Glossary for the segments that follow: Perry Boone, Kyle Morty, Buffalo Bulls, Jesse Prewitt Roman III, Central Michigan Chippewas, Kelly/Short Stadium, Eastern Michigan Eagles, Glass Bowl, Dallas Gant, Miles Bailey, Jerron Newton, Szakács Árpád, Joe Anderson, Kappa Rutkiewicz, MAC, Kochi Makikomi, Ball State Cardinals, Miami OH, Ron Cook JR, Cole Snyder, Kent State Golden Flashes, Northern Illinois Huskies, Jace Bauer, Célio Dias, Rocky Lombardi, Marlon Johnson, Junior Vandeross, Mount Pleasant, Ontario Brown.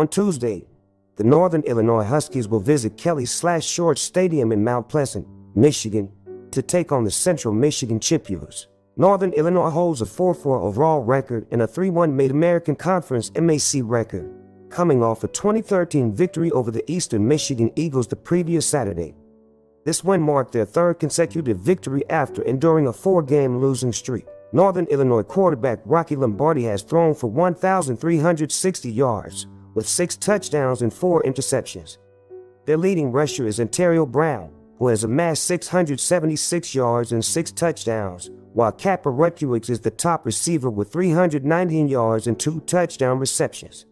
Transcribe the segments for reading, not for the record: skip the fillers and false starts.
On Tuesday, the Northern Illinois Huskies will visit Kelly/Short Stadium in Mount Pleasant, Michigan, to take on the Central Michigan Chippewas. Northern Illinois holds a 4-4 overall record and a 3-1 Mid-American Conference (MAC) record, coming off a 2013 victory over the Eastern Michigan Eagles the previous Saturday. This win marked their third consecutive victory after enduring a 4-game losing streak. Northern Illinois quarterback Rocky Lombardi has thrown for 1,360 yards, with 6 touchdowns and 4 interceptions. Their leading rusher is Ontario Brown, who has amassed 676 yards and 6 touchdowns, while Kappa Rutkiewicz is the top receiver with 319 yards and 2 touchdown receptions.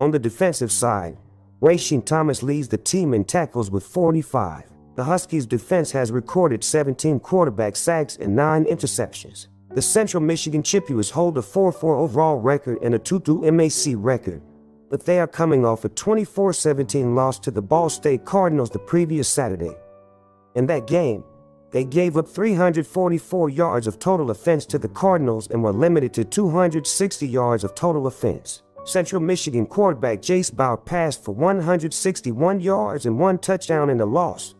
On the defensive side, Rayshin Thomas leads the team in tackles with 45. The Huskies' defense has recorded 17 quarterback sacks and 9 interceptions. The Central Michigan Chippewas hold a 4-4 overall record and a 2-2 MAC record, but they are coming off a 24-17 loss to the Ball State Cardinals the previous Saturday. In that game, they gave up 344 yards of total offense to the Cardinals and were limited to 260 yards of total offense. Central Michigan quarterback Jace Bauer passed for 161 yards and 1 touchdown in the loss.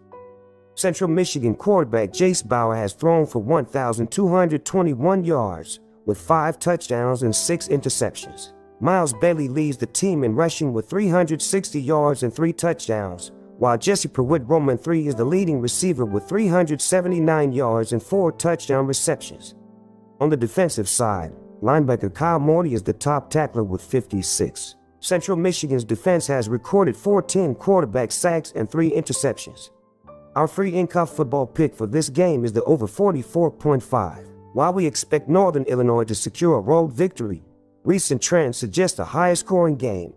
Central Michigan quarterback Jace Bauer has thrown for 1,221 yards, with 5 touchdowns and 6 interceptions. Miles Bailey leads the team in rushing with 360 yards and 3 touchdowns, while Jesse Prewitt Roman III is the leading receiver with 379 yards and 4 touchdown receptions. On the defensive side, linebacker Kyle Morty is the top tackler with 56. Central Michigan's defense has recorded 14 quarterback sacks and 3 interceptions. Our free-in-cup football pick for this game is the over 44.5. While we expect Northern Illinois to secure a road victory, recent trends suggest a higher-scoring game.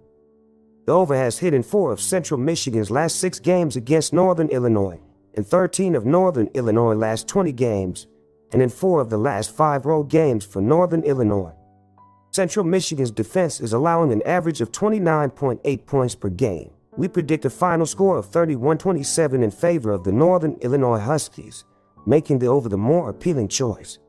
The over has hit in 4 of Central Michigan's last 6 games against Northern Illinois, in 13 of Northern Illinois' last 20 games, and in 4 of the last 5 road games for Northern Illinois. Central Michigan's defense is allowing an average of 29.8 points per game. We predict a final score of 31-27 in favor of the Northern Illinois Huskies, making the over the more appealing choice.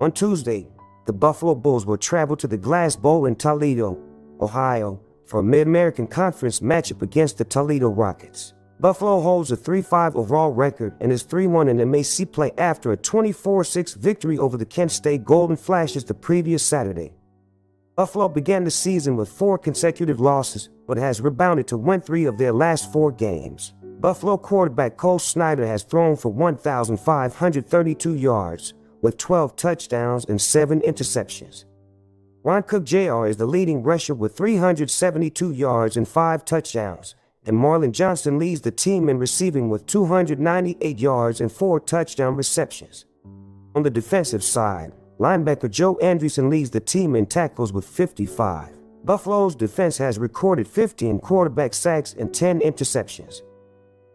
On Tuesday, the Buffalo Bulls will travel to the Glass Bowl in Toledo, Ohio, for a Mid-American Conference matchup against the Toledo Rockets. Buffalo holds a 3-5 overall record and is 3-1 in MAC play after a 24-6 victory over the Kent State Golden Flashes the previous Saturday. Buffalo began the season with 4 consecutive losses, but has rebounded to win 3 of their last 4 games. Buffalo quarterback Cole Snyder has thrown for 1,532 yards, with 12 touchdowns and 7 interceptions. Ron Cook JR is the leading rusher with 372 yards and 5 touchdowns, and Marlon Johnson leads the team in receiving with 298 yards and 4 touchdown receptions. On the defensive side, linebacker Joe Anderson leads the team in tackles with 55. Buffalo's defense has recorded 15 quarterback sacks and 10 interceptions.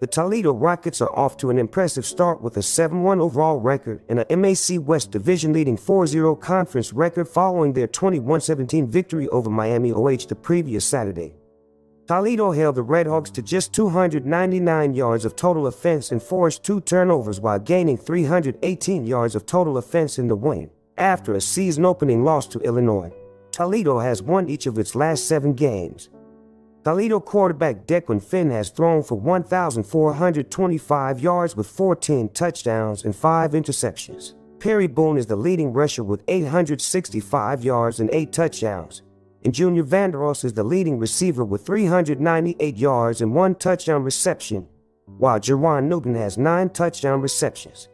The Toledo Rockets are off to an impressive start with a 7-1 overall record and a MAC West division-leading 4-0 conference record following their 21-17 victory over Miami OH the previous Saturday. Toledo held the Redhawks to just 299 yards of total offense and forced 2 turnovers while gaining 318 yards of total offense in the win. After a season-opening loss to Illinois, Toledo has won each of its last 7 games. Toledo quarterback Dequan Finn has thrown for 1,425 yards with 14 touchdowns and 5 interceptions. Perry Boone is the leading rusher with 865 yards and 8 touchdowns, and Junior Vandeross is the leading receiver with 398 yards and 1 touchdown reception, while Jerron Newton has 9 touchdown receptions.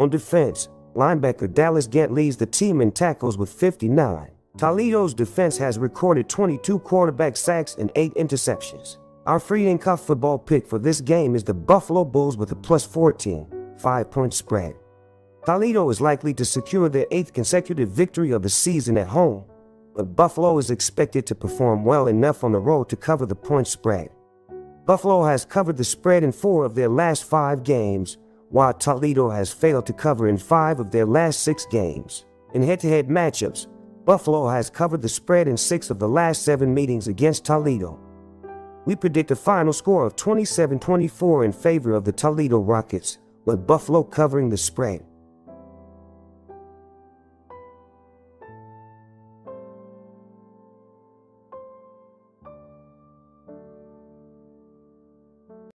On defense, linebacker Dallas Gant leads the team in tackles with 59. Toledo's defense has recorded 22 quarterback sacks and 8 interceptions. Our free-and-cuff football pick for this game is the Buffalo Bulls with a plus 14, 5-point spread. Toledo is likely to secure their 8th consecutive victory of the season at home, but Buffalo is expected to perform well enough on the road to cover the point spread. Buffalo has covered the spread in 4 of their last 5 games, while Toledo has failed to cover in 5 of their last 6 games. In head-to-head matchups, Buffalo has covered the spread in 6 of the last 7 meetings against Toledo. We predict a final score of 27-24 in favor of the Toledo Rockets, with Buffalo covering the spread.